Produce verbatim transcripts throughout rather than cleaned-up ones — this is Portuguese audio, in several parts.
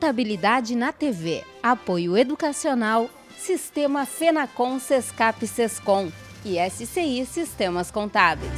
Contabilidade na T V, Apoio Educacional, Sistema Fenacon, Sescap, Sescom e S C I Sistemas Contábeis.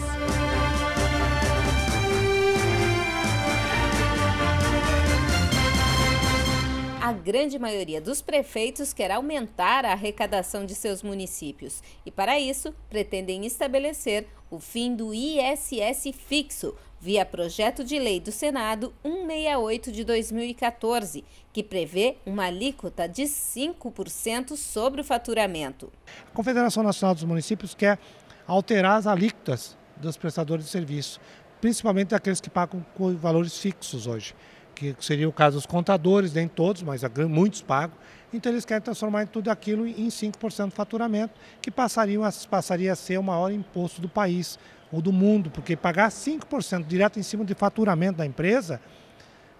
A grande maioria dos prefeitos quer aumentar a arrecadação de seus municípios e, para isso, pretendem estabelecer o fim do I S S fixo, via projeto de lei do Senado cento e sessenta e oito de dois mil e quatorze, que prevê uma alíquota de cinco por cento sobre o faturamento. A Confederação Nacional dos Municípios quer alterar as alíquotas dos prestadores de serviço, principalmente aqueles que pagam com valores fixos hoje, que seria o caso dos contadores, nem todos, mas muitos pagam. Então eles querem transformar tudo aquilo em cinco por cento do faturamento, que passaria, passaria a ser o maior imposto do país ou do mundo, porque pagar cinco por cento direto em cima do faturamento da empresa,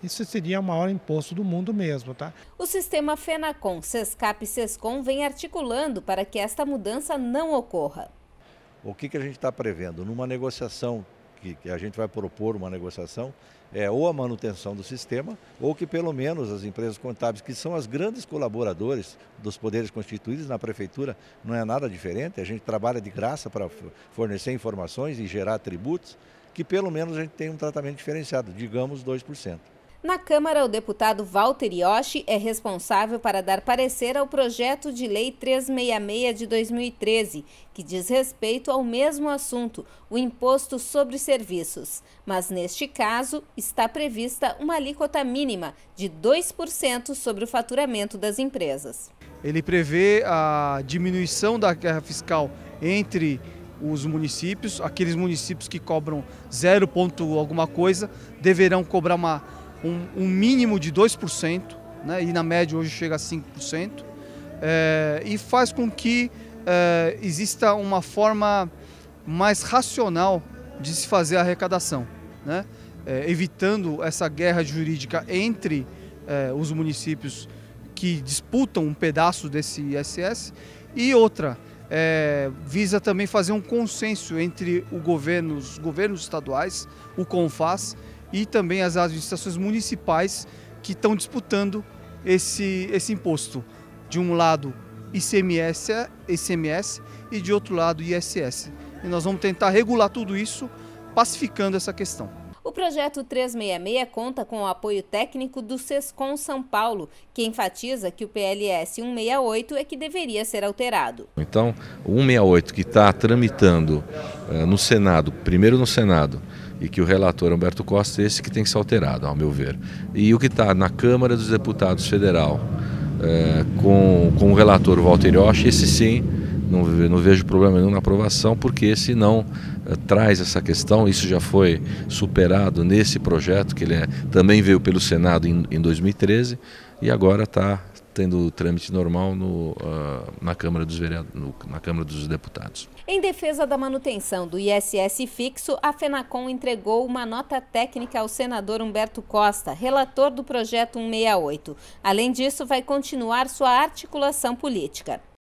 isso seria o maior imposto do mundo mesmo, tá? O sistema Fenacon, Sescap e Sescom vem articulando para que esta mudança não ocorra. O que que a gente está prevendo? Numa negociação que a gente vai propor, uma negociação, é ou a manutenção do sistema, ou que pelo menos as empresas contábeis, que são as grandes colaboradoras dos poderes constituídos na prefeitura, não é nada diferente, a gente trabalha de graça para fornecer informações e gerar tributos, que pelo menos a gente tem um tratamento diferenciado, digamos dois por cento. Na Câmara, o deputado Walter Ihoshi é responsável para dar parecer ao projeto de lei trezentos e sessenta e seis de dois mil e treze, que diz respeito ao mesmo assunto, o imposto sobre serviços. Mas neste caso, está prevista uma alíquota mínima de dois por cento sobre o faturamento das empresas. Ele prevê a diminuição da guerra fiscal entre os municípios. Aqueles municípios que cobram zero ponto alguma coisa deverão cobrar uma Um, um mínimo de dois por cento, né, e na média hoje chega a cinco por cento, é, e faz com que é, exista uma forma mais racional de se fazer a arrecadação, né, é, evitando essa guerra jurídica entre é, os municípios que disputam um pedaço desse I S S e outra, é, visa também fazer um consenso entre o governo, os governos estaduais, o Confaz, e também as administrações municipais que estão disputando esse, esse imposto. De um lado I C M S, I C M S e de outro lado I S S. E nós vamos tentar regular tudo isso, pacificando essa questão. O projeto trezentos e sessenta e seis conta com o apoio técnico do Sescon São Paulo, que enfatiza que o P L S cento e sessenta e oito é que deveria ser alterado. Então, o cento e sessenta e oito que está tramitando eh, no Senado, primeiro no Senado, e que o relator Humberto Costa é esse que tem que ser alterado, ao meu ver. E o que está na Câmara dos Deputados Federal, é, com, com o relator Walter Ihoshi, esse sim, não, não vejo problema nenhum na aprovação, porque esse não é, traz essa questão, isso já foi superado nesse projeto, que ele é, também veio pelo Senado em, em dois mil e treze, e agora está tendo o trâmite normal no, uh, na, Câmara dos Veread... no, na Câmara dos Deputados. Em defesa da manutenção do I S S fixo, a Fenacon entregou uma nota técnica ao senador Humberto Costa, relator do projeto cento e sessenta e oito. Além disso, vai continuar sua articulação política.